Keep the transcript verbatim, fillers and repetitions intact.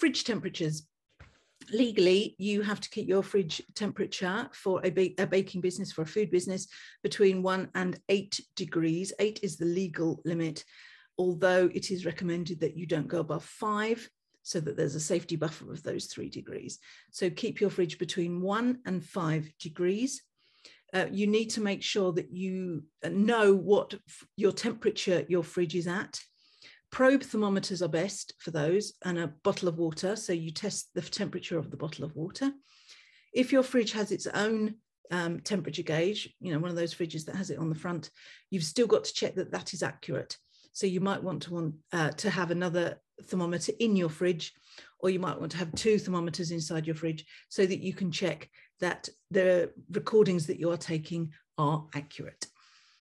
fridge temperatures. Legally, you have to keep your fridge temperature for a, ba a baking business, for a food business, between one and eight degrees. Eight is the legal limit, although it is recommended that you don't go above five, so that there's a safety buffer of those three degrees. So keep your fridge between one and five degrees. Uh, you need to make sure that you know what your temperature your fridge is at. Probe thermometers are best for those, and a bottle of water. So you test the temperature of the bottle of water. If your fridge has its own um, temperature gauge, you know, one of those fridges that has it on the front, you've still got to check that that is accurate. So you might want to want uh, to have another thermometer in your fridge, or you might want to have two thermometers inside your fridge so that you can check that the recordings that you are taking are accurate.